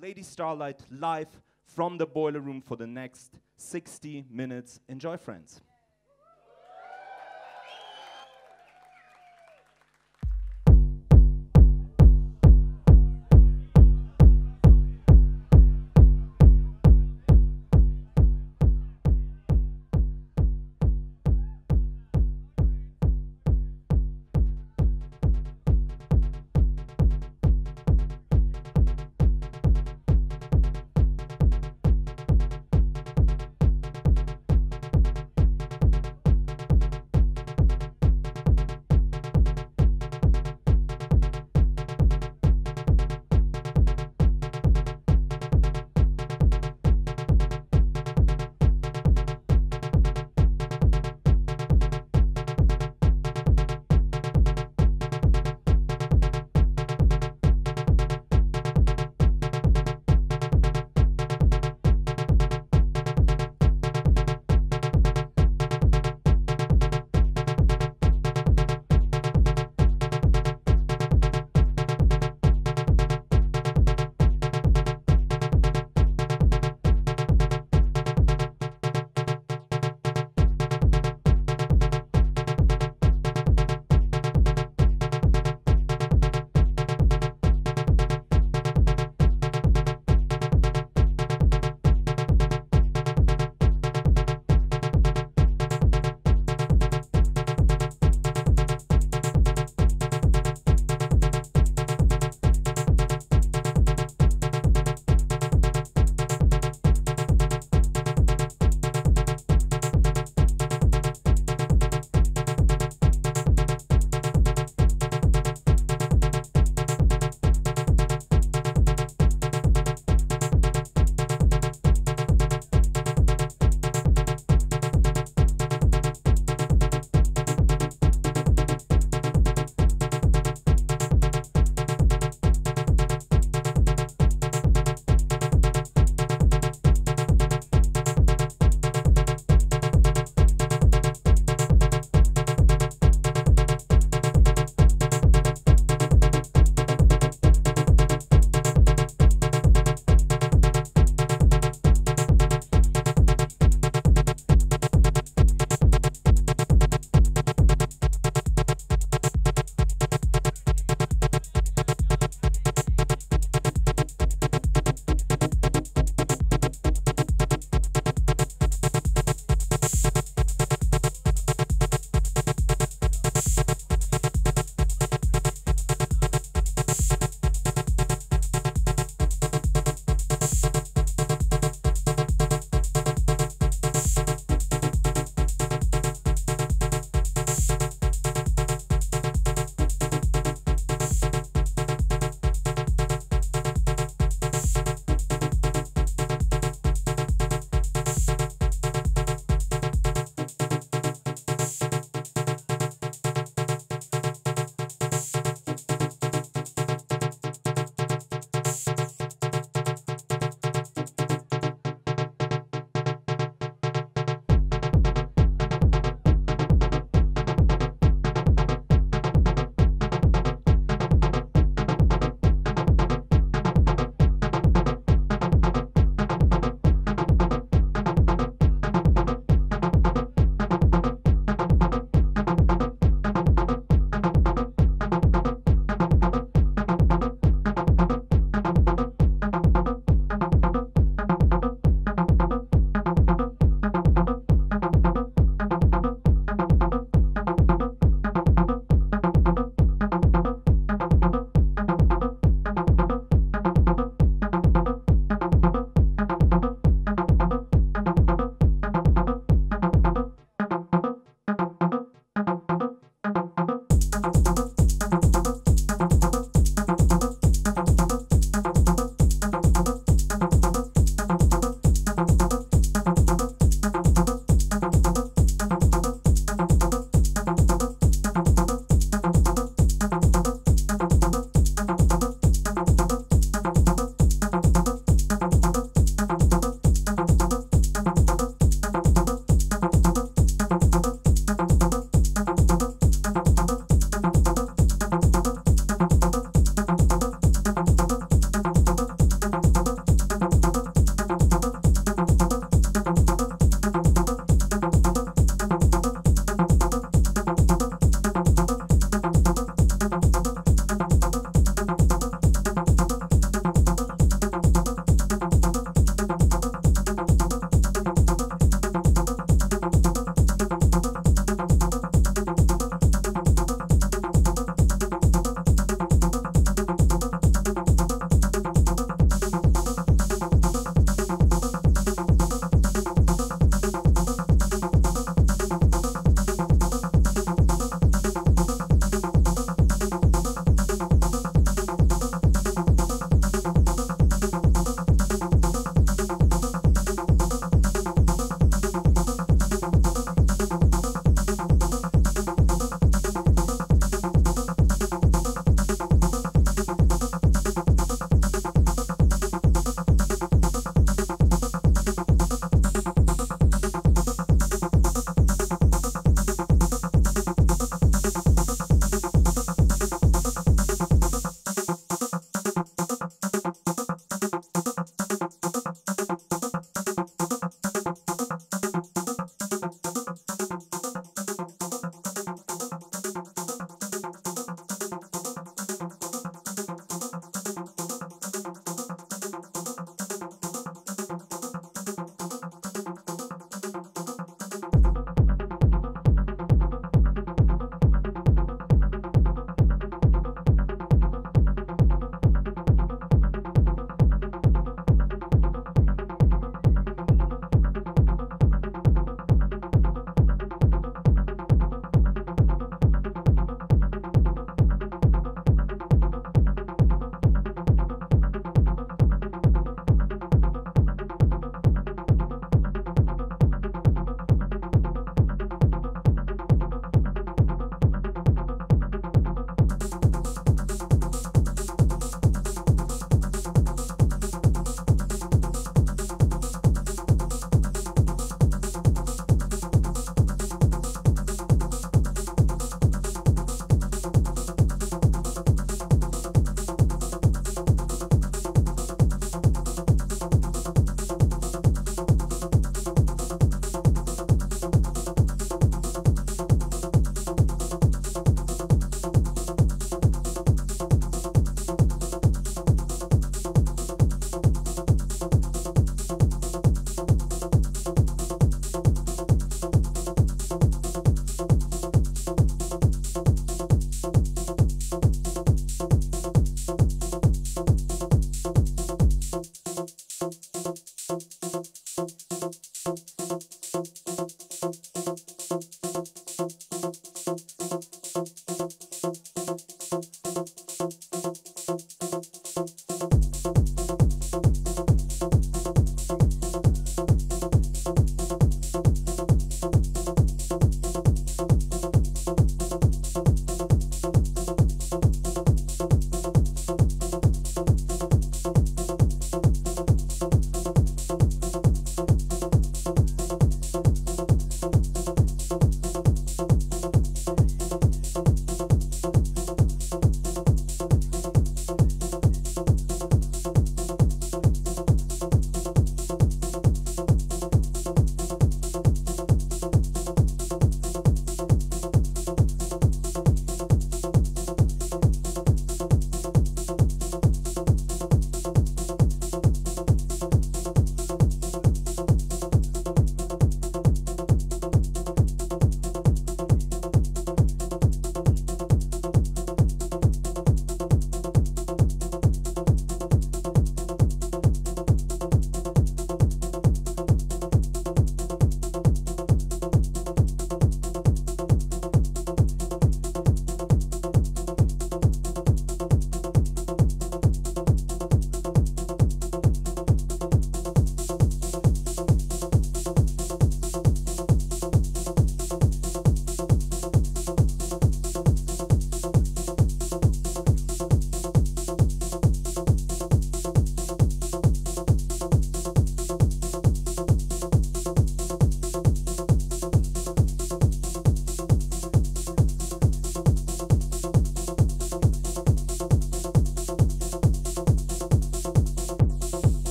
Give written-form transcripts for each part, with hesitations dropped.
Lady Starlight live from the Boiler Room for the next 60 minutes. Enjoy, friends.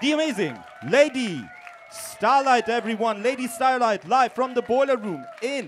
the amazing Lady Starlight, everyone. Lady Starlight live from the Boiler Room in